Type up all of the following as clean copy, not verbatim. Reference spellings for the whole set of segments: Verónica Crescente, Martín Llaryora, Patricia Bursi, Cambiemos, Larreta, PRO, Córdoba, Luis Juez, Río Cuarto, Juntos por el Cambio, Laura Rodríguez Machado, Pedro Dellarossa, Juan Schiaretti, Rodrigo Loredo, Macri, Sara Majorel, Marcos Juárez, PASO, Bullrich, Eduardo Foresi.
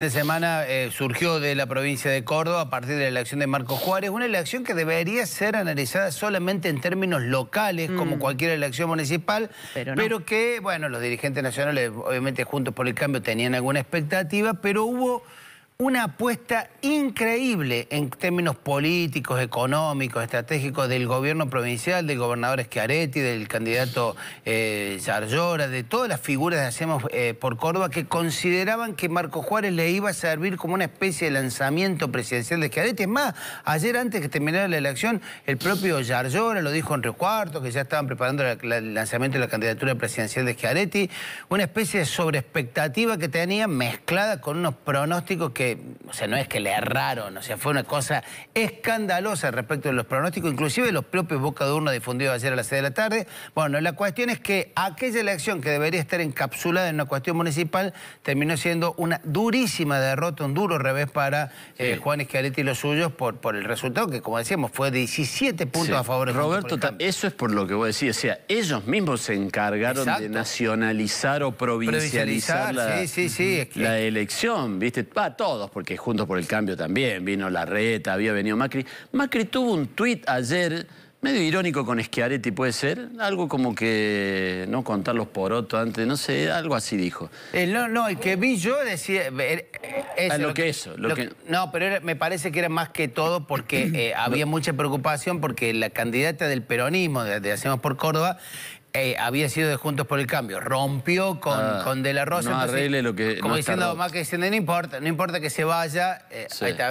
De semana surgió de la provincia de Córdoba a partir de la elección de Marcos Juárez, una elección que debería ser analizada solamente en términos locales, como cualquier elección municipal, pero que, bueno, los dirigentes nacionales, obviamente Juntos por el Cambio, tenían alguna expectativa, pero hubo una apuesta increíble en términos políticos, económicos, estratégicos del gobierno provincial, del gobernador Schiaretti, del candidato Llaryora, de todas las figuras que hacemos por Córdoba, que consideraban que Marcos Juárez le iba a servir como una especie de lanzamiento presidencial de Schiaretti. Es más, ayer antes que terminara la elección, el propio Llaryora lo dijo en Río Cuarto, que ya estaban preparando el lanzamiento de la candidatura presidencial de Schiaretti, una especie de sobreexpectativa que tenía mezclada con unos pronósticos que, o sea, no es que le erraron, o sea, fue una cosa escandalosa respecto de los pronósticos, inclusive los propios boca de urna difundidos ayer a las 6 de la tarde. Bueno, la cuestión es que aquella elección que debería estar encapsulada en una cuestión municipal terminó siendo una durísima derrota, un duro revés para Juan Schiaretti y los suyos por el resultado que, como decíamos, fue 17 puntos a favor de Roberto. Eso es por lo que vos decís, o sea, ellos mismos se encargaron de nacionalizar o provincializar la, es que la elección, ¿viste? Todos, porque Juntos por el Cambio también, vino Larreta, había venido Macri. Macri tuvo un tuit ayer, medio irónico con Schiaretti, puede ser, algo como que no contar los porotos antes, no sé, algo así dijo. El que vi yo decía... No, pero me parece que era más que todo porque había mucha preocupación porque la candidata del peronismo, de Hacemos por Córdoba, había sido de Juntos por el Cambio, rompió con Dellarossa. No arregle lo que... Como diciendo, más que diciendo, no importa que se vaya, ahí está,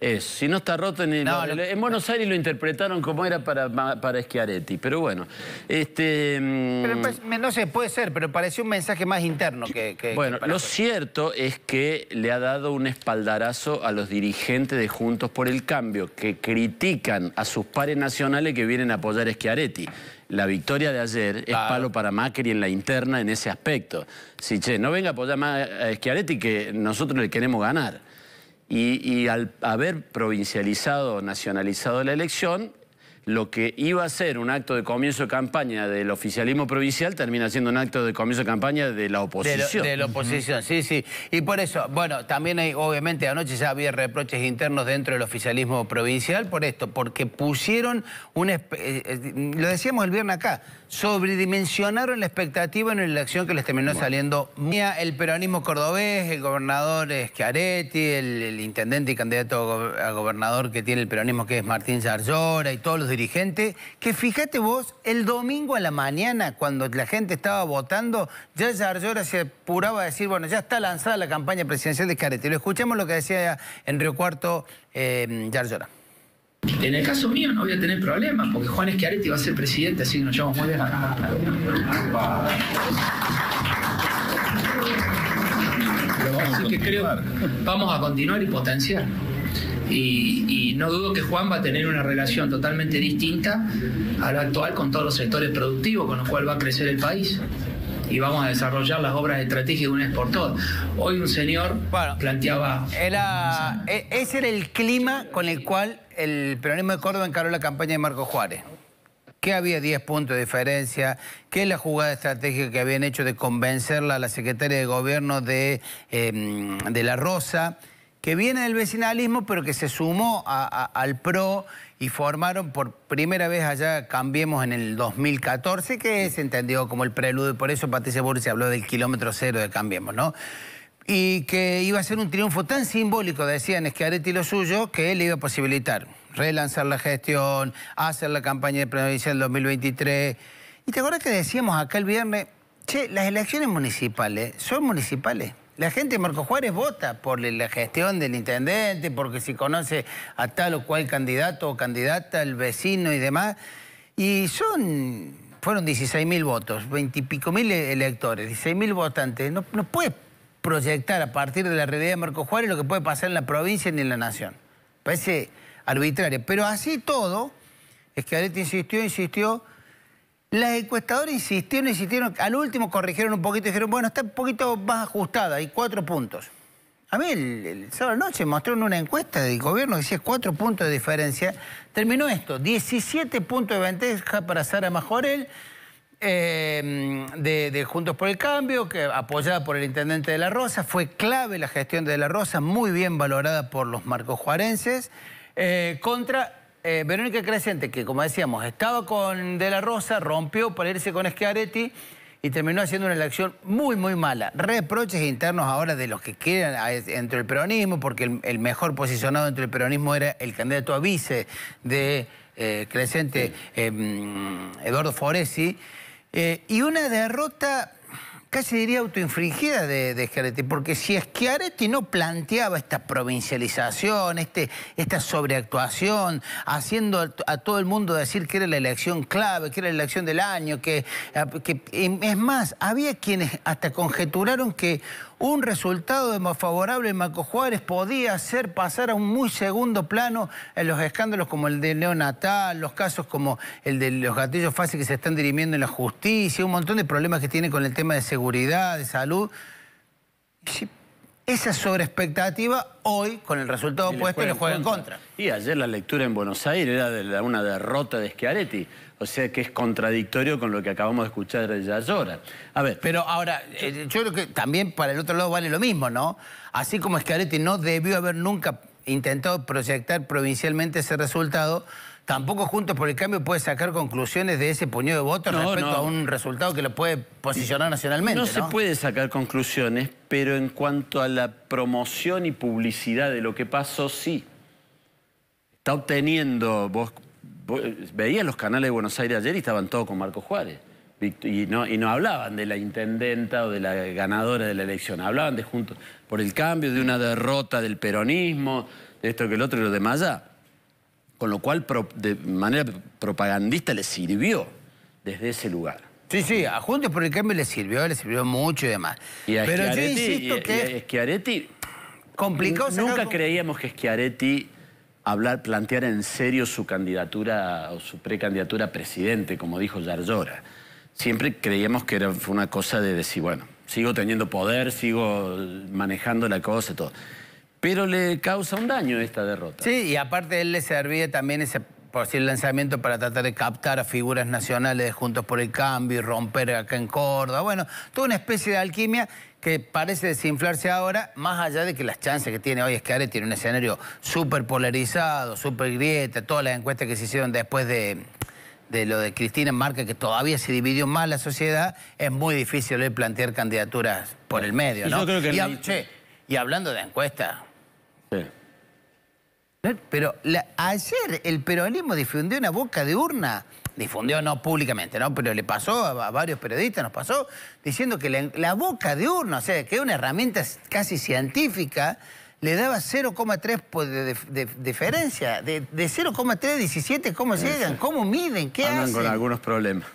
¿ves? Si no está roto en el... en Buenos Aires lo interpretaron como era para Schiaretti, pero bueno. Pero pues, no sé, puede ser, pero pareció un mensaje más interno que bueno, lo cierto es que le ha dado un espaldarazo a los dirigentes de Juntos por el Cambio, que critican a sus pares nacionales que vienen a apoyar a Schiaretti. La victoria de ayer es palo para Macri en la interna en ese aspecto. Si, che, no venga a apoyar más a Schiaretti que nosotros le queremos ganar. Y al haber provincializado o nacionalizado la elección, lo que iba a ser un acto de comienzo de campaña del oficialismo provincial termina siendo un acto de comienzo de campaña de la oposición. De la oposición, sí. Y por eso, bueno, también hay, obviamente, anoche ya había reproches internos dentro del oficialismo provincial por esto, porque pusieron una... lo decíamos el viernes acá, sobredimensionaron la expectativa en una elección que les terminó saliendo... El peronismo cordobés, el gobernador Schiaretti, el intendente y candidato a gobernador que tiene el peronismo, que es Martín Llaryora, y todos los dirigentes, que fíjate vos, el domingo a la mañana, cuando la gente estaba votando, ya Llaryora se apuraba a decir, bueno, ya está lanzada la campaña presidencial de Schiaretti. Lo escuchamos lo que decía en Río Cuarto Llaryora. En el caso mío no voy a tener problemas, porque Juan Schiaretti va a ser presidente, así que nos llevamos muy bien acá. Así que creo, vamos a continuar y potenciar. Y no dudo que Juan va a tener una relación totalmente distinta a la actual con todos los sectores productivos, con los cuales va a crecer el país. Y vamos a desarrollar las obras estratégicas de una vez por todas. Hoy un señor planteaba... Ese era el clima con el cual el peronismo de Córdoba encaró la campaña de Marcos Juárez. Que había 10 puntos de diferencia, que la jugada estratégica que habían hecho de convencerla a la secretaria de gobierno de Dellarossa, que viene del vecinalismo, pero que se sumó al PRO y formaron por primera vez allá Cambiemos en el 2014, que se entendió como el preludio, y por eso Patricia Bursi habló del kilómetro cero de Cambiemos, ¿no? Y que iba a ser un triunfo tan simbólico, decían Schiaretti y lo suyo, que él iba a posibilitar relanzar la gestión, hacer la campaña de presidencial 2023. ¿Y te acuerdas que decíamos acá el viernes, che, las elecciones municipales son municipales? La gente de Marcos Juárez vota por la gestión del intendente, porque si conoce a tal o cual candidato o candidata, el vecino y demás. Y fueron 16.000 votos, 20 y pico mil electores, 16.000 votantes. No puede proyectar a partir de la realidad de Marcos Juárez lo que puede pasar en la provincia ni en la nación. Parece arbitrario. Pero así todo, Schiaretti insistió... Las encuestadoras insistieron, al último corrigieron un poquito y dijeron, bueno, está un poquito más ajustada, hay 4 puntos. A mí el sábado noche mostraron una encuesta del gobierno que decía 4 puntos de diferencia. Terminó esto, 17 puntos de ventaja para Sara Majorel, de Juntos por el Cambio, que apoyada por el intendente Dellarossa. Fue clave la gestión de Dellarossa, muy bien valorada por los marcosjuarenses, contra Verónica Crescente, que, como decíamos, estaba con Dellarossa, rompió para irse con Schiaretti y terminó haciendo una elección muy, muy mala. Reproches internos ahora de los que quedan entre el peronismo, porque el mejor posicionado entre el peronismo era el candidato a vice de Crescente, Eduardo Foresi. Y una derrota casi diría autoinfringida de Schiaretti, porque si Schiaretti no planteaba esta provincialización, esta sobreactuación, haciendo a todo el mundo decir que era la elección clave, que era la elección del año, que es más, había quienes hasta conjeturaron que un resultado más favorable en Marcos Juárez podía hacer pasar a un muy segundo plano en los escándalos como el de neonatal, los casos como el de los gatillos fáciles que se están dirimiendo en la justicia, un montón de problemas que tiene con el tema de seguridad, de salud. Esa sobreexpectativa hoy, con el resultado opuesto, le juega en contra. Y ayer la lectura en Buenos Aires era de una derrota de Schiaretti. O sea que es contradictorio con lo que acabamos de escuchar de Llaryora. A ver, pero ahora, yo creo que también para el otro lado vale lo mismo, ¿no? Así como Schiaretti no debió haber nunca intentado proyectar provincialmente ese resultado, tampoco Juntos por el Cambio puede sacar conclusiones de ese puñado de votos respecto a un resultado que lo puede posicionar nacionalmente. No se puede sacar conclusiones, pero en cuanto a la promoción y publicidad de lo que pasó, sí. Está obteniendo... Veía los canales de Buenos Aires ayer y estaban todos con Marcos Juárez. Y no hablaban de la intendenta o de la ganadora de la elección. Hablaban de Juntos por el Cambio, de una derrota del peronismo, de esto que el otro y lo demás allá. Con lo cual, de manera propagandista, le sirvió desde ese lugar. Sí, sí, a Juntos por el Cambio le sirvió mucho y demás. Y a Pero Schiaretti, yo insisto que... Schiaretti... Complicado. Nunca creíamos que Schiaretti... plantear en serio su candidatura o su precandidatura a presidente, como dijo Llaryora. Siempre creíamos que fue una cosa de decir, bueno, sigo teniendo poder, sigo manejando la cosa y todo. Pero le causa un daño esta derrota. Sí, y aparte él le servía también ese posible lanzamiento para tratar de captar a figuras nacionales de Juntos por el Cambio y romper acá en Córdoba. Bueno, toda una especie de alquimia que parece desinflarse ahora, más allá de que las chances que tiene hoy Schiaretti tiene un escenario súper polarizado, súper grieta, todas las encuestas que se hicieron después de lo de Cristina marca que todavía se dividió más la sociedad, es muy difícil hoy plantear candidaturas por el medio, ¿no? Y yo creo que y hablando de encuestas... Sí. Pero ayer el peronismo difundió una boca de urna... Difundió, no públicamente, ¿no? Pero le pasó a varios periodistas, nos pasó, diciendo que la boca de urna, o sea, que es una herramienta casi científica, le daba 0,3 de diferencia. De 0,3 a 17, ¿cómo llegan? ¿Cómo miden? ¿Qué hacen? Andan con algunos problemas.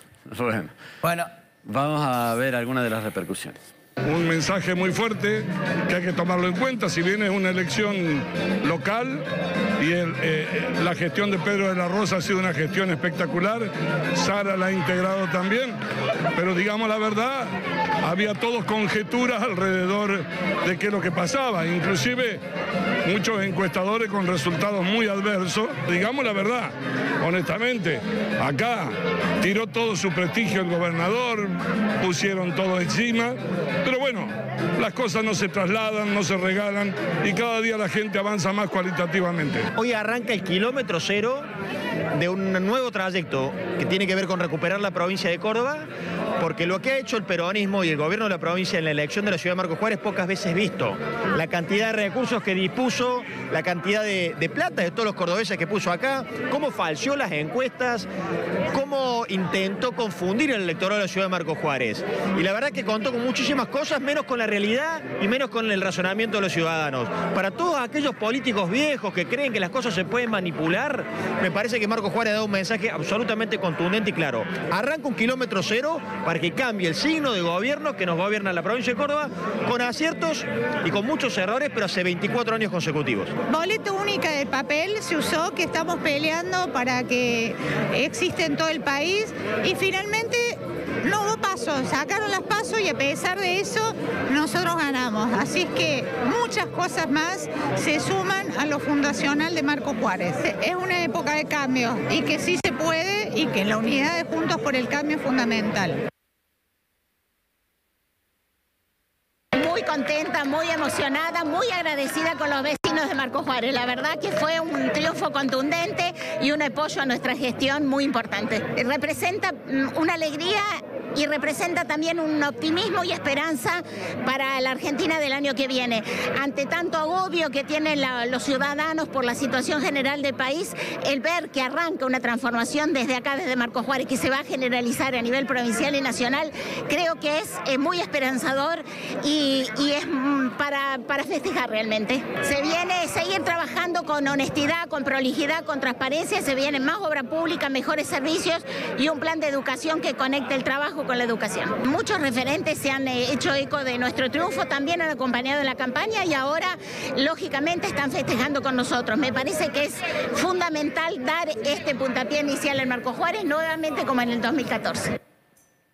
Bueno, vamos a ver algunas de las repercusiones. Un mensaje muy fuerte que hay que tomarlo en cuenta, si bien es una elección local y la gestión de Pedro Dellarossa ha sido una gestión espectacular, Sara la ha integrado también, pero digamos la verdad, había todos conjeturas alrededor de qué es lo que pasaba, inclusive muchos encuestadores con resultados muy adversos, digamos la verdad, honestamente, acá tiró todo su prestigio el gobernador, pusieron todo encima. Pero bueno, las cosas no se trasladan, no se regalan y cada día la gente avanza más cualitativamente. Hoy arranca el kilómetro cero de un nuevo trayecto que tiene que ver con recuperar la provincia de Córdoba, porque lo que ha hecho el peronismo y el gobierno de la provincia en la elección de la ciudad de Marcos Juárez pocas veces visto. La cantidad de recursos que dispuso, la cantidad de plata de todos los cordobeses que puso acá, cómo falseó las encuestas, cómo intentó confundir el electorado de la ciudad de Marcos Juárez. Y la verdad que contó con muchísimas cosas, menos con la realidad y menos con el razonamiento de los ciudadanos. Para todos aquellos políticos viejos que creen que las cosas se pueden manipular, me parece que Marcos Juárez ha dado un mensaje absolutamente contundente y claro. Arranca un kilómetro cero para que cambie el signo de gobierno que nos gobierna la provincia de Córdoba, con aciertos y con muchos errores, pero hace 24 años consecutivos. Boleta única de papel se usó, que estamos peleando para que exista en todo el país, y finalmente no hubo paso. PASO, sacaron las PASO y a pesar de eso nosotros ganamos. Así es que muchas cosas más se suman a lo fundacional de Marcos Juárez. Es una época de cambio y que sí se puede y que la unidad de Juntos por el Cambio es fundamental. Muy contenta, muy emocionada, muy agradecida con los vecinos de Marcos Juárez. La verdad que fue un triunfo contundente y un apoyo a nuestra gestión muy importante. Representa una alegría y representa también un optimismo y esperanza para la Argentina del año que viene. Ante tanto agobio que tienen los ciudadanos por la situación general del país, el ver que arranca una transformación desde acá, desde Marcos Juárez, que se va a generalizar a nivel provincial y nacional, creo que es muy esperanzador y es para festejar realmente. Se viene seguir trabajando con honestidad, con prolijidad, con transparencia, se viene más obra pública, mejores servicios y un plan de educación que conecte el trabajo con la educación. Muchos referentes se han hecho eco de nuestro triunfo, también han acompañado en la campaña y ahora, lógicamente, están festejando con nosotros. Me parece que es fundamental dar este puntapié inicial en Marcos Juárez, nuevamente como en el 2014.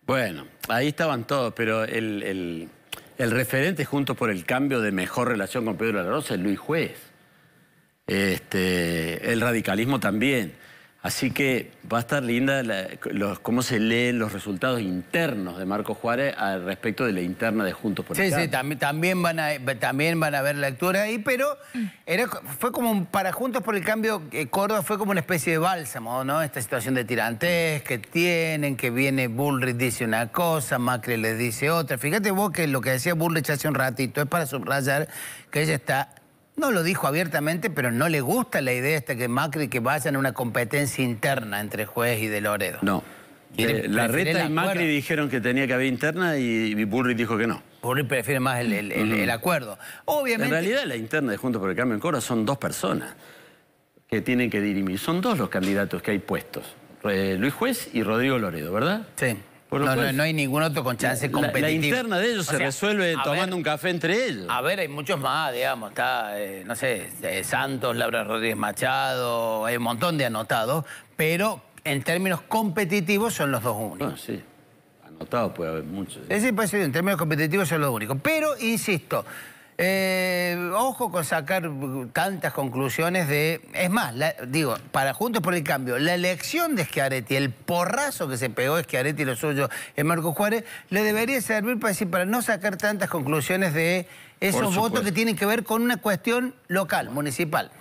Bueno, ahí estaban todos, pero el referente Juntos por el Cambio de mejor relación con Pedro Dellarossa es Luis Juez. El radicalismo también. Así que va a estar linda cómo se leen los resultados internos de Marcos Juárez al respecto de la interna de Juntos por el Cambio. Sí, también van a ver lectura ahí, pero fue como para Juntos por el Cambio, Córdoba fue como una especie de bálsamo, ¿no? Esta situación de tirantes que tienen, que viene Bullrich dice una cosa, Macri les dice otra. Fíjate vos que lo que decía Bullrich hace un ratito es para subrayar que ella está... No lo dijo abiertamente, pero no le gusta la idea esta que Macri que vayan a una competencia interna entre Juez y de Loredo. No. Larreta y Macri dijeron que tenía que haber interna y Bullrich dijo que no. Bullrich prefiere más el acuerdo. Obviamente. En realidad la interna de Juntos por el Cambio en Córdoba son dos personas que tienen que dirimir. Son dos los candidatos que hay puestos. Luis Juez y Rodrigo Loredo, ¿verdad? Sí. No hay ningún otro con chance competitivo. La interna de ellos se resuelve tomando un café entre ellos. A ver, hay muchos más, digamos. Está, no sé, Santos, Laura Rodríguez Machado, hay un montón de anotados, pero en términos competitivos son los dos únicos. Sí, anotados puede haber muchos. Sí, pues, en términos competitivos son los únicos. Pero, insisto, ojo con sacar tantas conclusiones de... Es más, digo, para Juntos por el Cambio, la elección de Schiaretti, el porrazo que se pegó Schiaretti y lo suyo en Marcos Juárez, le debería servir para decir, para no sacar tantas conclusiones de esos votos que tienen que ver con una cuestión local, municipal.